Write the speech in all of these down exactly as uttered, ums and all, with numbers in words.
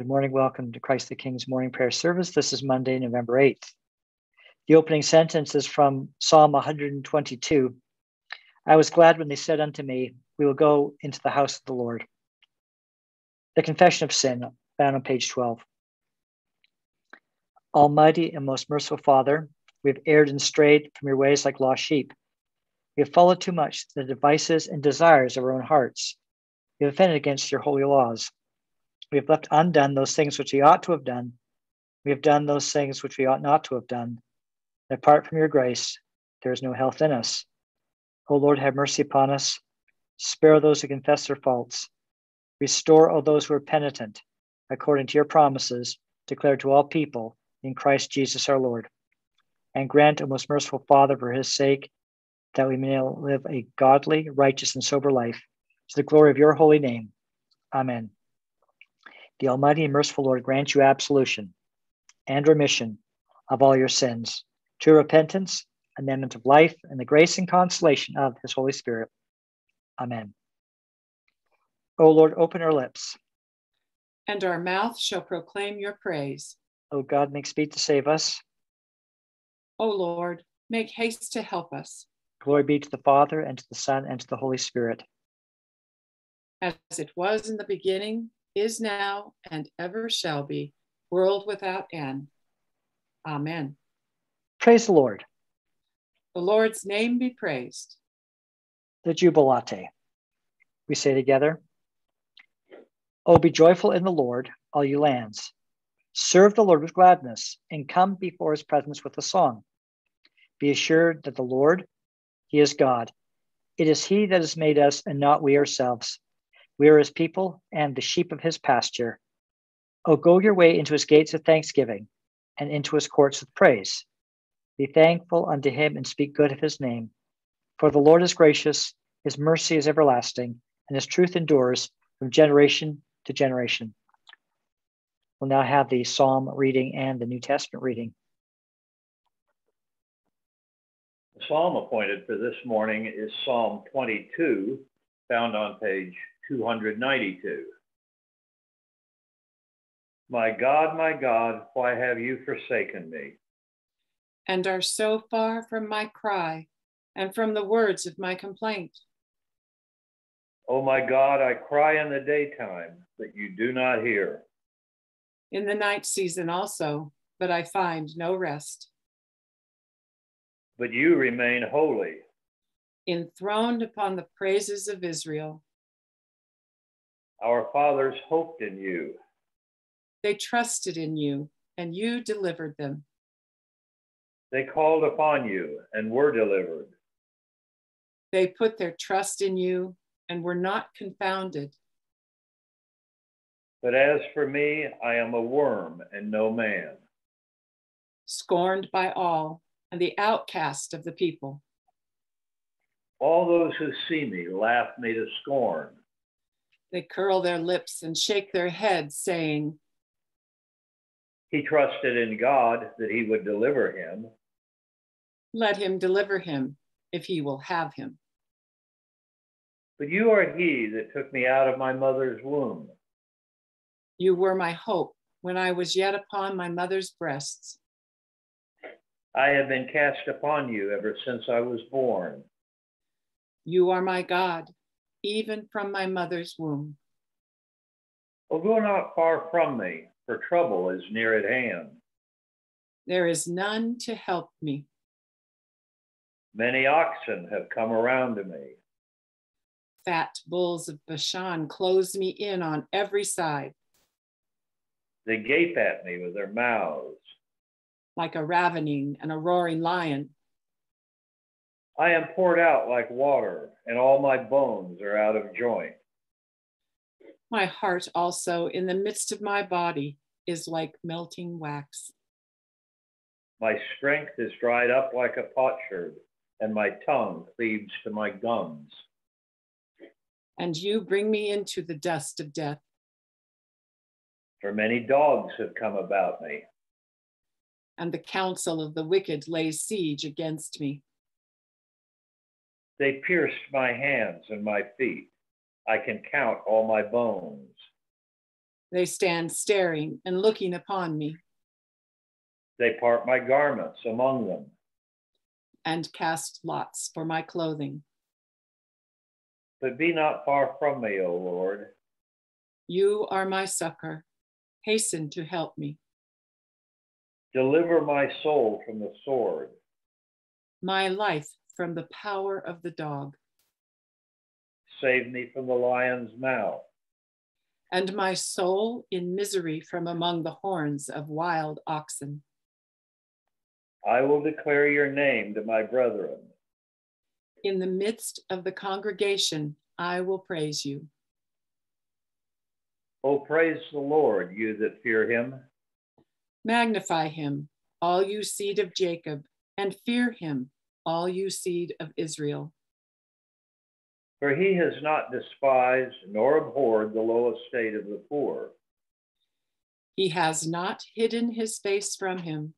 Good morning. Welcome to Christ the King's morning prayer service. This is Monday, November eighth. The opening sentence is from Psalm one twenty-two. I was glad when they said unto me, we will go into the house of the Lord. The confession of sin, found on page twelve. Almighty and most merciful Father, we have erred and strayed from your ways like lost sheep. We have followed too much the devices and desires of our own hearts. We have offended against your holy laws. We have left undone those things which we ought to have done. We have done those things which we ought not to have done. And apart from your grace, there is no health in us. O Lord, have mercy upon us. Spare those who confess their faults. Restore all those who are penitent, according to your promises, declared to all people in Christ Jesus our Lord. And grant, O most merciful Father, for his sake, that we may live a godly, righteous, and sober life, to the glory of your holy name. Amen. The Almighty and merciful Lord grant you absolution and remission of all your sins, true repentance, amendment of life, and the grace and consolation of his Holy Spirit. Amen. O Lord, open our lips, and our mouth shall proclaim your praise. O God, make speed to save us. O Lord, make haste to help us. Glory be to the Father, and to the Son, and to the Holy Spirit. As it was in the beginning, is now, and ever shall be, world without end. Amen. Praise the Lord. The Lord's name be praised. The Jubilate. We say together, O be joyful in the Lord, all you lands. Serve the Lord with gladness, and come before his presence with a song. Be assured that the Lord, he is God. It is he that has made us, and not we ourselves. We are his people and the sheep of his pasture. O go your way into his gates with thanksgiving and into his courts with praise. Be thankful unto him and speak good of his name. For the Lord is gracious, his mercy is everlasting, and his truth endures from generation to generation. We'll now have the Psalm reading and the New Testament reading. The Psalm appointed for this morning is Psalm twenty-two, found on page two hundred ninety-two. My God, my God, why have you forsaken me? And are so far from my cry and from the words of my complaint. O my God, I cry in the daytime, but you do not hear. In the night season also, but I find no rest. But you remain holy, enthroned upon the praises of Israel. Our fathers hoped in you. They trusted in you, and you delivered them. They called upon you and were delivered. They put their trust in you and were not confounded. But as for me, I am a worm and no man, scorned by all and the outcast of the people. All those who see me laugh me to scorn. They curl their lips and shake their heads, saying, he trusted in God that he would deliver him. Let him deliver him if he will have him. But you are he that took me out of my mother's womb. You were my hope when I was yet upon my mother's breasts. I have been cast upon you ever since I was born. You are my God, even from my mother's womb. O go not far from me, for trouble is near at hand. There is none to help me. Many oxen have come around to me. Fat bulls of Bashan close me in on every side. They gape at me with their mouths, like a ravening and a roaring lion. I am poured out like water, and all my bones are out of joint. My heart also in the midst of my body is like melting wax. My strength is dried up like a potsherd, and my tongue cleaves to my gums. And you bring me into the dust of death. For many dogs have come about me, and the counsel of the wicked lays siege against me. They pierced my hands and my feet. I can count all my bones. They stand staring and looking upon me. They part my garments among them, and cast lots for my clothing. But be not far from me, O Lord. You are my succor. Hasten to help me. Deliver my soul from the sword, my life from the power of the dog. Save me from the lion's mouth, and my soul in misery from among the horns of wild oxen. I will declare your name to my brethren. In the midst of the congregation, I will praise you. O praise the Lord, you that fear him. Magnify him, all you seed of Jacob, and fear him, all you seed of Israel. For he has not despised nor abhorred the low estate of the poor. He has not hidden his face from him,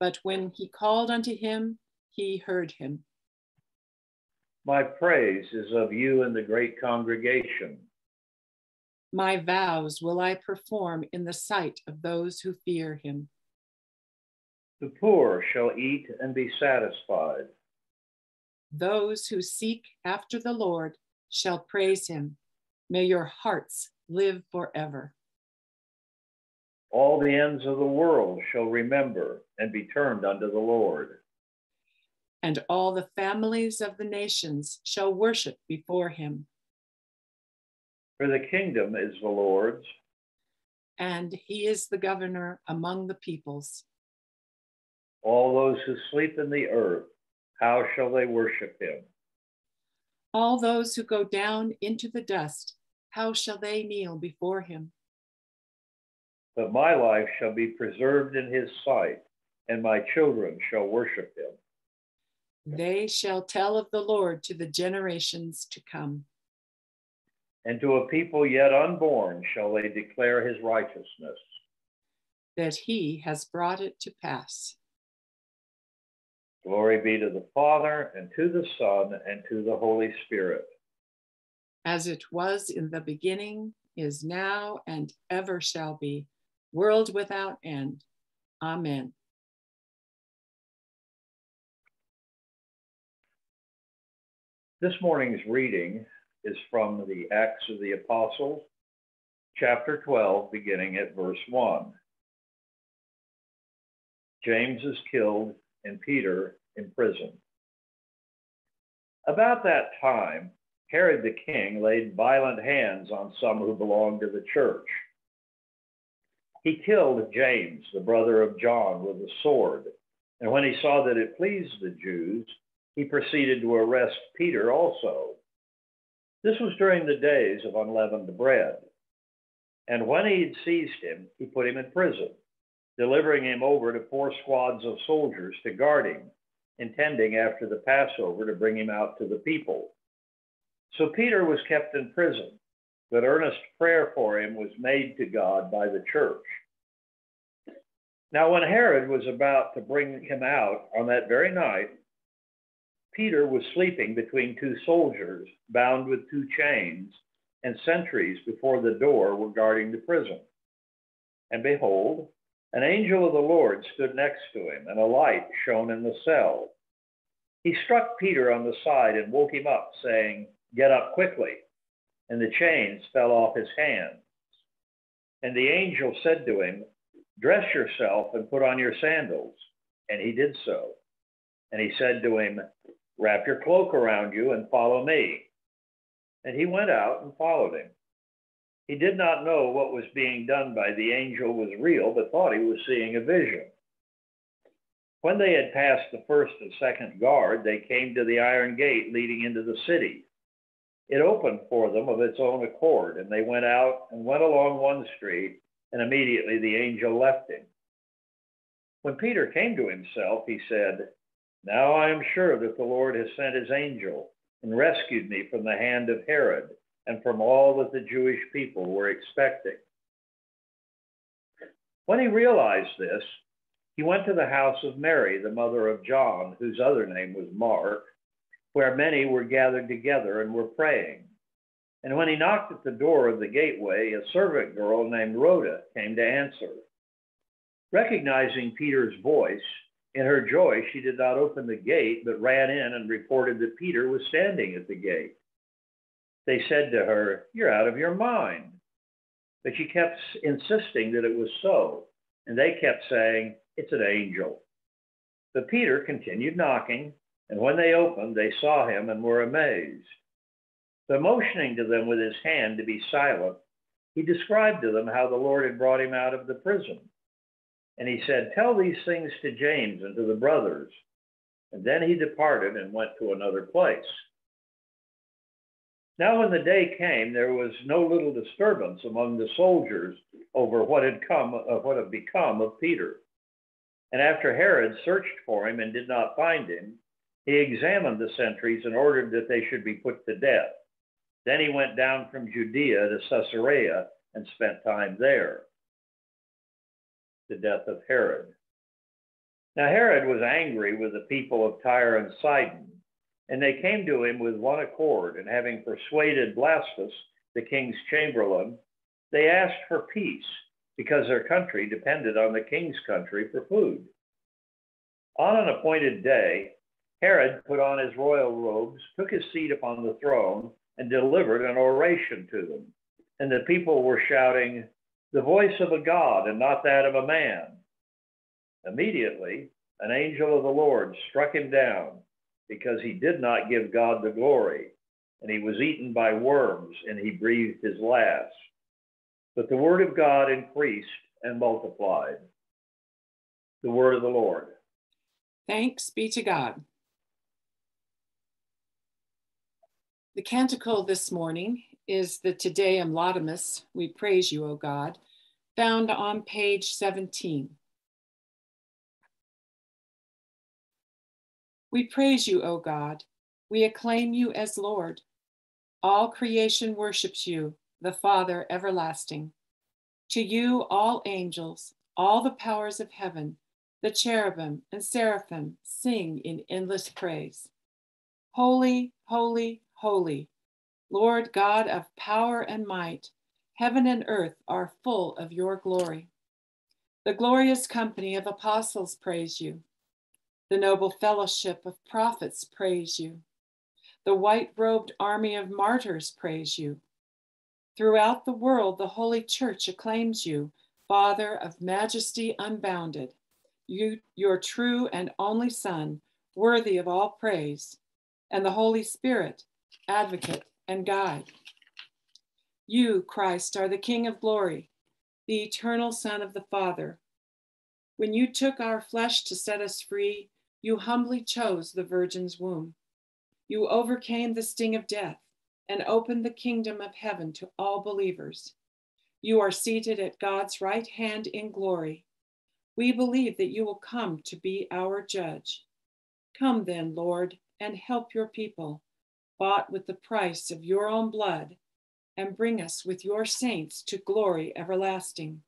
but when he called unto him, he heard him. My praise is of you in the great congregation. My vows will I perform in the sight of those who fear him. The poor shall eat and be satisfied. Those who seek after the Lord shall praise him. May your hearts live forever. All the ends of the world shall remember and be turned unto the Lord. And all the families of the nations shall worship before him. For the kingdom is the Lord's, and he is the governor among the peoples. All those who sleep in the earth, how shall they worship him? All those who go down into the dust, how shall they kneel before him? But my life shall be preserved in his sight, and my children shall worship him. They shall tell of the Lord to the generations to come. And to a people yet unborn shall they declare his righteousness, that he has brought it to pass. Glory be to the Father, and to the Son, and to the Holy Spirit. As it was in the beginning, is now, and ever shall be, world without end. Amen. This morning's reading is from the Acts of the Apostles, chapter twelve, beginning at verse one. James is killed and Peter imprisoned. About that time, Herod the king laid violent hands on some who belonged to the church. He killed James, the brother of John, with a sword, and when he saw that it pleased the Jews, he proceeded to arrest Peter also. This was during the days of unleavened bread. And when he had seized him, he put him in prison, delivering him over to four squads of soldiers to guard him, intending after the Passover to bring him out to the people. So Peter was kept in prison, but earnest prayer for him was made to God by the church. Now, when Herod was about to bring him out on that very night, Peter was sleeping between two soldiers, bound with two chains, and sentries before the door were guarding the prison. And behold, an angel of the Lord stood next to him, and a light shone in the cell. He struck Peter on the side and woke him up, saying, "Get up quickly." And the chains fell off his hands. And the angel said to him, "Dress yourself and put on your sandals." And he did so. And he said to him, "Wrap your cloak around you and follow me." And he went out and followed him. He did not know what was being done by the angel was real, but thought he was seeing a vision. When they had passed the first and second guard, they came to the iron gate leading into the city. It opened for them of its own accord, and they went out and went along one street, and immediately the angel left him. When Peter came to himself, he said, "Now I am sure that the Lord has sent his angel and rescued me from the hand of Herod and from all that the Jewish people were expecting." When he realized this, he went to the house of Mary, the mother of John, whose other name was Mark, where many were gathered together and were praying. And when he knocked at the door of the gateway, a servant girl named Rhoda came to answer. Recognizing Peter's voice, in her joy, she did not open the gate, but ran in and reported that Peter was standing at the gate. They said to her, "You're out of your mind." But she kept insisting that it was so, and they kept saying, "It's an angel." But Peter continued knocking, and when they opened, they saw him and were amazed. But motioning to them with his hand to be silent, he described to them how the Lord had brought him out of the prison. And he said, "Tell these things to James and to the brothers." And then he departed and went to another place. Now when the day came, there was no little disturbance among the soldiers over what had come, of what had become of Peter. And after Herod searched for him and did not find him, he examined the sentries and ordered that they should be put to death. Then he went down from Judea to Caesarea and spent time there. The death of Herod. Now Herod was angry with the people of Tyre and Sidon, and they came to him with one accord, and having persuaded Blasphus, the king's chamberlain, they asked for peace, because their country depended on the king's country for food. On an appointed day, Herod put on his royal robes, took his seat upon the throne, and delivered an oration to them. And the people were shouting, "The voice of a God and not that of a man." Immediately, an angel of the Lord struck him down, because he did not give God the glory, and he was eaten by worms, and he breathed his last. But the word of God increased and multiplied. The word of the Lord. Thanks be to God. The canticle this morning is the Te Deum Laudamus, "We Praise You, O God," found on page seventeen. We praise you, O God. We acclaim you as Lord. All creation worships you, the Father everlasting. To you, all angels, all the powers of heaven, the cherubim and seraphim sing in endless praise. Holy, holy, holy, Lord God of power and might, heaven and earth are full of your glory. The glorious company of apostles praise you. The noble fellowship of prophets praise you. The white-robed army of martyrs praise you. Throughout the world, the Holy Church acclaims you, Father of majesty unbounded, you, your true and only Son, worthy of all praise, and the Holy Spirit, advocate and guide. You, Christ, are the King of glory, the eternal Son of the Father. When you took our flesh to set us free, you humbly chose the Virgin's womb. You overcame the sting of death and opened the kingdom of heaven to all believers. You are seated at God's right hand in glory. We believe that you will come to be our judge. Come then, Lord, and help your people, bought with the price of your own blood, and bring us with your saints to glory everlasting.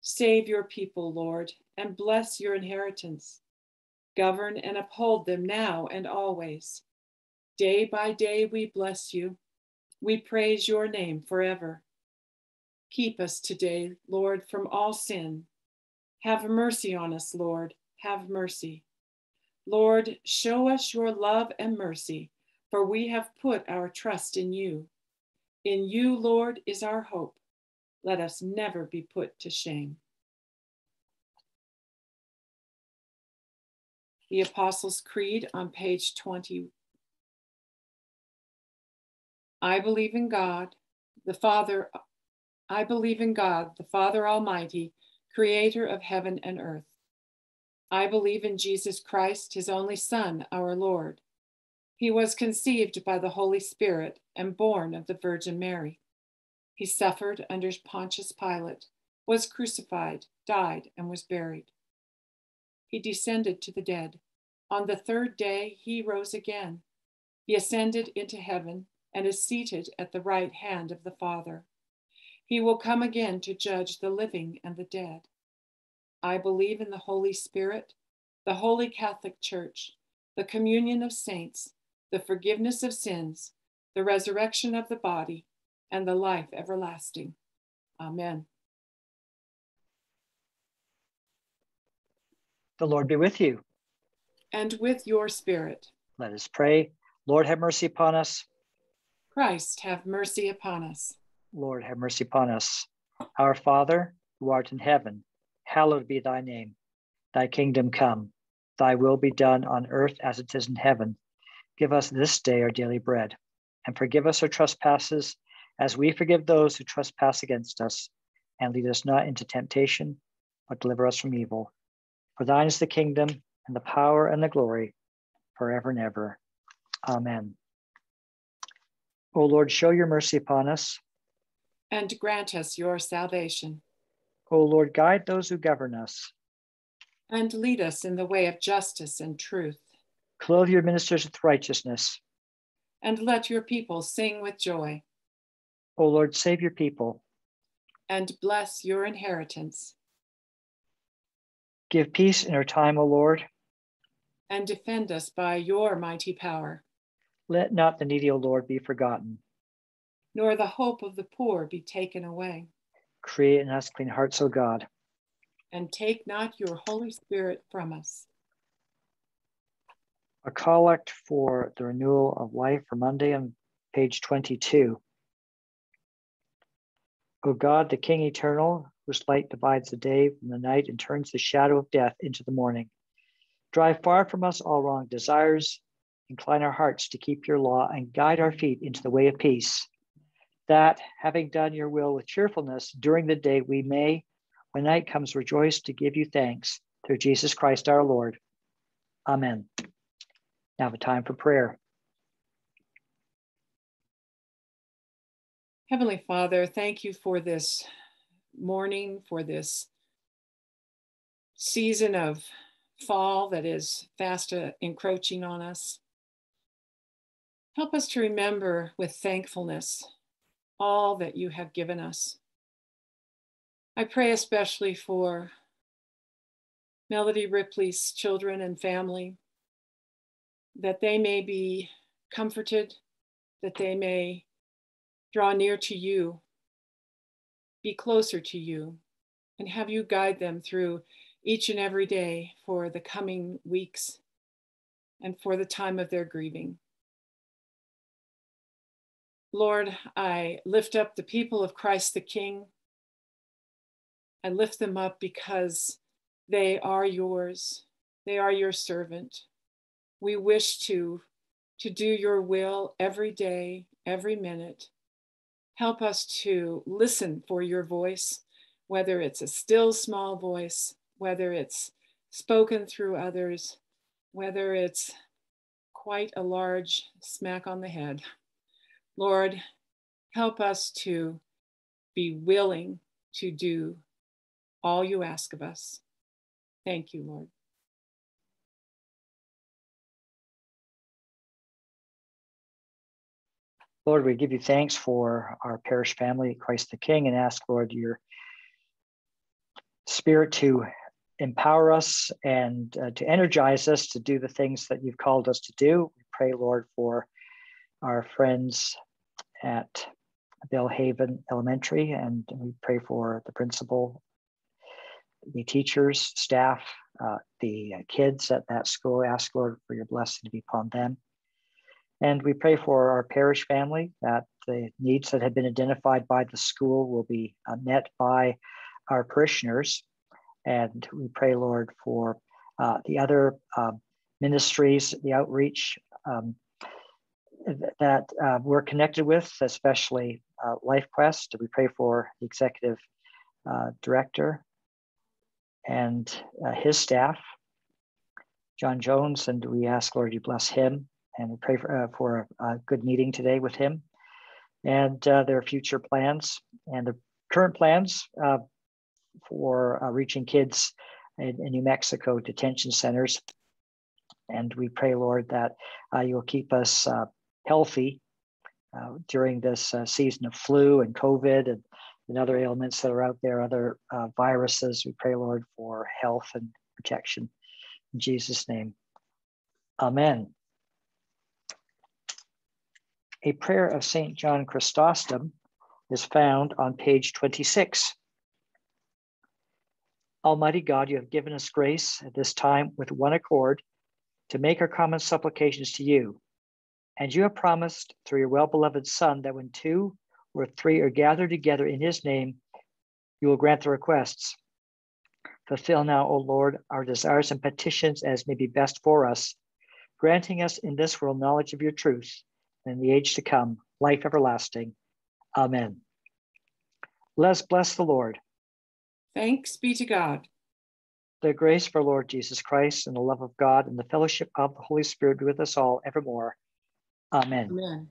Save your people, Lord, and bless your inheritance. Govern and uphold them now and always. Day by day we bless you. We praise your name forever. Keep us today, Lord, from all sin. Have mercy on us, Lord, have mercy. Lord, show us your love and mercy, for we have put our trust in you. In you, Lord, is our hope. Let us never be put to shame. The Apostles Creed on page twenty. I believe in God, the Father, I believe in God, the Father Almighty, creator of heaven and earth. I believe in Jesus Christ, his only Son, our Lord. He was conceived by the Holy Spirit and born of the Virgin Mary. He suffered under Pontius Pilate, was crucified, died, and was buried. He descended to the dead. On the third day, he rose again. He ascended into heaven and is seated at the right hand of the Father. He will come again to judge the living and the dead. I believe in the Holy Spirit, the Holy Catholic Church, the communion of saints, the forgiveness of sins, the resurrection of the body, and the life everlasting. Amen. The Lord be with you. And with your spirit. Let us pray. Lord, have mercy upon us. Christ, have mercy upon us. Lord, have mercy upon us. Our Father, who art in heaven, hallowed be thy name. Thy kingdom come, thy will be done on earth as it is in heaven. Give us this day our daily bread, and forgive us our trespasses, as we forgive those who trespass against us. And lead us not into temptation, but deliver us from evil. For thine is the kingdom, and the power, and the glory, forever and ever. Amen. O Lord, show your mercy upon us. And grant us your salvation. O Lord, guide those who govern us. And lead us in the way of justice and truth. Clothe your ministers with righteousness. And let your people sing with joy. O Lord, save your people. And bless your inheritance. Give peace in our time, O Lord. And defend us by your mighty power. Let not the needy, O Lord, be forgotten. Nor the hope of the poor be taken away. Create in us clean hearts, O God. And take not your Holy Spirit from us. A collect for the renewal of life for Monday on page twenty-two. O God, the King eternal, whose light divides the day from the night and turns the shadow of death into the morning, drive far from us all wrong desires, incline our hearts to keep your law, and guide our feet into the way of peace, that, having done your will with cheerfulness during the day, we may, when night comes, rejoice to give you thanks through Jesus Christ our Lord. Amen. Now the time for prayer. Heavenly Father, thank you for this morning, for this season of fall that is fast uh, encroaching on us. Help us to remember with thankfulness all that you have given us. I pray especially for Melody Ripley's children and family, that they may be comforted, that they may draw near to you, be closer to you, and have you guide them through each and every day for the coming weeks and for the time of their grieving. Lord, I lift up the people of Christ the King. I lift them up because they are yours. They are your servant. We wish to, to do your will every day, every minute. Help us to listen for your voice, whether it's a still small voice, whether it's spoken through others, whether it's quite a large smack on the head. Lord, help us to be willing to do all you ask of us. Thank you, Lord. Lord, we give you thanks for our parish family, Christ the King, and ask, Lord, your Spirit to empower us and uh, to energize us to do the things that you've called us to do. We pray, Lord, for our friends at Bellhaven Elementary, and we pray for the principal, the teachers, staff, uh, the kids at that school. Ask, Lord, for your blessing to be upon them. And we pray for our parish family, that the needs that have been identified by the school will be uh, met by our parishioners. And we pray, Lord, for uh, the other uh, ministries, the outreach um, that uh, we're connected with, especially uh, LifeQuest. We pray for the executive uh, director and uh, his staff, John Jones, and we ask, Lord, you bless him, and we pray for, uh, for a, a good meeting today with him and uh, their future plans and the current plans uh, for uh, reaching kids in, in New Mexico detention centers. And we pray, Lord, that uh, you'll keep us uh, healthy uh, during this uh, season of flu and COVID and, and other ailments that are out there, other uh, viruses. We pray, Lord, for health and protection. In Jesus' name, amen. A prayer of Saint John Chrysostom is found on page twenty-six. Almighty God, you have given us grace at this time with one accord to make our common supplications to you. And you have promised through your well-beloved Son that when two or three are gathered together in his name, you will grant the requests. Fulfill now, O Lord, our desires and petitions as may be best for us, granting us in this world knowledge of your truth, and in the age to come, life everlasting. Amen. Let us bless the Lord. Thanks be to God. The grace of our Lord Jesus Christ and the love of God and the fellowship of the Holy Spirit be with us all evermore. Amen. Amen.